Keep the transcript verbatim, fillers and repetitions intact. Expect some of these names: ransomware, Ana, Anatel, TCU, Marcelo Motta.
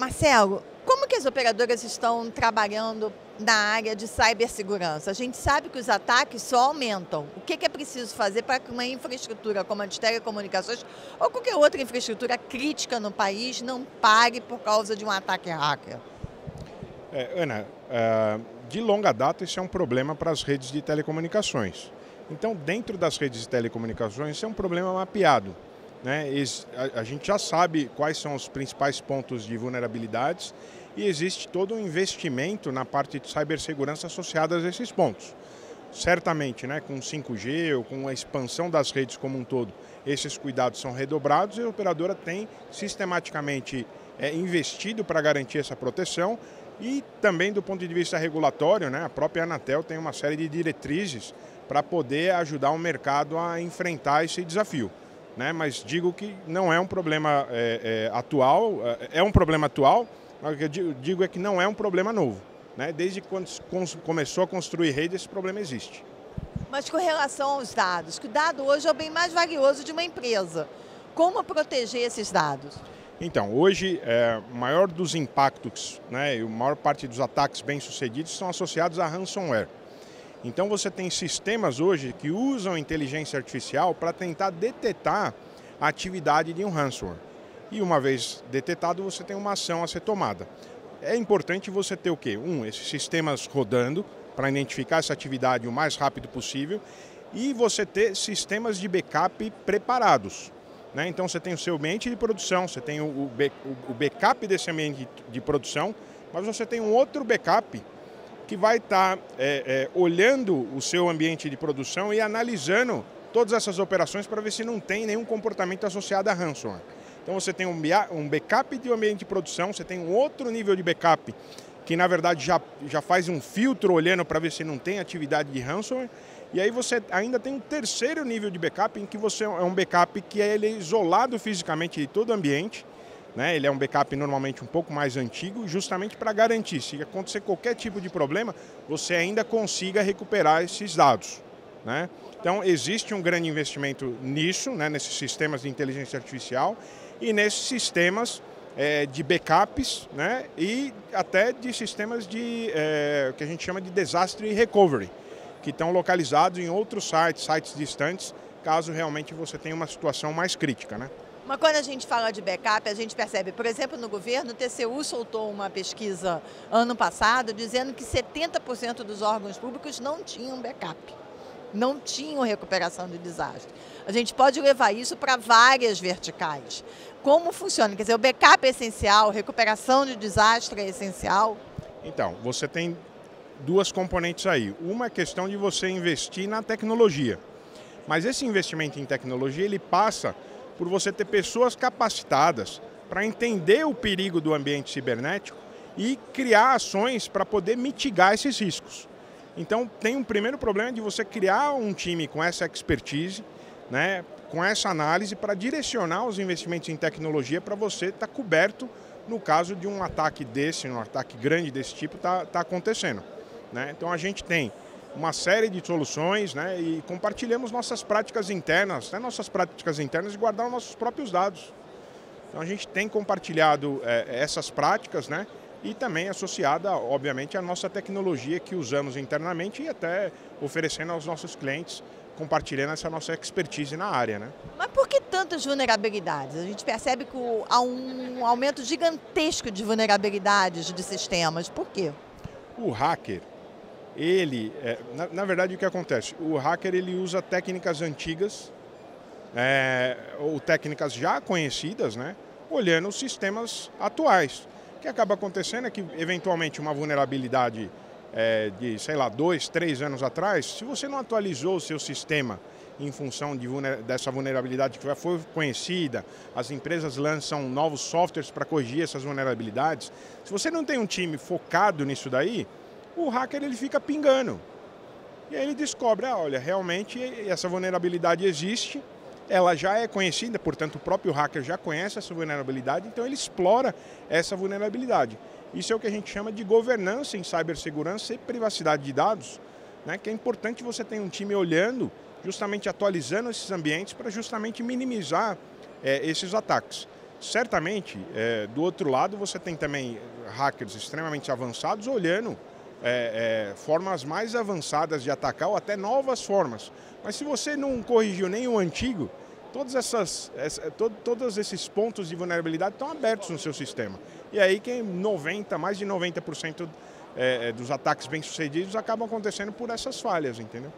Marcelo, como que as operadoras estão trabalhando na área de cibersegurança? A gente sabe que os ataques só aumentam. O que é preciso fazer para que uma infraestrutura como a de telecomunicações ou qualquer outra infraestrutura crítica no país não pare por causa de um ataque hacker? É, Ana, de longa data isso é um problema para as redes de telecomunicações. Então, dentro das redes de telecomunicações, isso é um problema mapeado, né? A gente já sabe quais são os principais pontos de vulnerabilidades e existe todo um investimento na parte de cibersegurança associada a esses pontos. Certamente, né, com cinco G ou com a expansão das redes como um todo, esses cuidados são redobrados e a operadora tem sistematicamente é, investido para garantir essa proteção. E também do ponto de vista regulatório, né, a própria Anatel tem uma série de diretrizes para poder ajudar o mercado a enfrentar esse desafio, né? Mas digo que não é um problema é, é, atual, é um problema atual, mas o que eu digo é que não é um problema novo, né? Desde quando começou a construir rede, esse problema existe. Mas com relação aos dados, que o dado hoje é o bem mais valioso de uma empresa. Como proteger esses dados? Então, hoje, é, o maior dos impactos, né, e a maior parte dos ataques bem-sucedidos são associados a ransomware. Então, você tem sistemas hoje que usam inteligência artificial para tentar detectar a atividade de um ransomware. E uma vez detetado, você tem uma ação a ser tomada. É importante você ter o quê? Um, esses sistemas rodando para identificar essa atividade o mais rápido possível e você ter sistemas de backup preparados. Né? Então você tem o seu ambiente de produção, você tem o, o, o backup desse ambiente de produção, mas você tem um outro backup que vai estar é, é, olhando o seu ambiente de produção e analisando todas essas operações para ver se não tem nenhum comportamento associado a ransomware. Então você tem um, um backup de um ambiente de produção, você tem um outro nível de backup que na verdade já, já faz um filtro olhando para ver se não tem atividade de ransomware. E aí você ainda tem um terceiro nível de backup em que você é um backup que ele é isolado fisicamente de todo o ambiente, né? Ele é um backup normalmente um pouco mais antigo, justamente para garantir, se acontecer qualquer tipo de problema, você ainda consiga recuperar esses dados, né? Então existe um grande investimento nisso, né? Nesses sistemas de inteligência artificial e nesses sistemas é, de backups, né? E até de sistemas de é, que a gente chama de disaster recovery, que estão localizados em outros sites, sites distantes, caso realmente você tenha uma situação mais crítica, né? Mas quando a gente fala de backup, a gente percebe, por exemplo, no governo, o T C U soltou uma pesquisa ano passado dizendo que setenta por cento dos órgãos públicos não tinham backup, não tinham recuperação de desastre. A gente pode levar isso para várias verticais. Como funciona? Quer dizer, o backup é essencial, recuperação de desastre é essencial? Então, você tem duas componentes aí. Uma é a questão de você investir na tecnologia. Mas esse investimento em tecnologia, ele passa por você ter pessoas capacitadas para entender o perigo do ambiente cibernético e criar ações para poder mitigar esses riscos. Então, tem um primeiro problema de você criar um time com essa expertise, né, com essa análise para direcionar os investimentos em tecnologia para você estar coberto no caso de um ataque desse, um ataque grande desse tipo, tá, tá acontecendo. Né? Então a gente tem uma série de soluções, né? E compartilhamos nossas práticas internas, né? Nossas práticas internas e guardar os nossos próprios dados. Então a gente tem compartilhado é, essas práticas, né? E também associada, obviamente, à nossa tecnologia que usamos internamente e até oferecendo aos nossos clientes, compartilhando essa nossa expertise na área, né? Mas por que tantas vulnerabilidades? A gente percebe que há um aumento gigantesco de vulnerabilidades de sistemas. Por quê? O hacker, ele, é, na, na verdade o que acontece? O hacker ele usa técnicas antigas é, ou técnicas já conhecidas, né? Olhando os sistemas atuais. O que acaba acontecendo é que eventualmente uma vulnerabilidade é, de, sei lá, dois, três anos atrás, se você não atualizou o seu sistema em função de vulner- dessa vulnerabilidade que já foi conhecida, as empresas lançam novos softwares para corrigir essas vulnerabilidades. Se você não tem um time focado nisso daí, o hacker ele fica pingando. E aí ele descobre, ah, olha, realmente essa vulnerabilidade existe, ela já é conhecida, portanto o próprio hacker já conhece essa vulnerabilidade, então ele explora essa vulnerabilidade. Isso é o que a gente chama de governança em cibersegurança e privacidade de dados, né, que é importante você ter um time olhando, justamente atualizando esses ambientes para justamente minimizar é, esses ataques. Certamente, é, do outro lado, você tem também hackers extremamente avançados olhando é, é, formas mais avançadas de atacar ou até novas formas. Mas se você não corrigiu nem o antigo, todas essas, essa, to, todos esses pontos de vulnerabilidade estão abertos no seu sistema. E aí que mais de noventa por cento é, dos ataques bem-sucedidos acabam acontecendo por essas falhas, entendeu?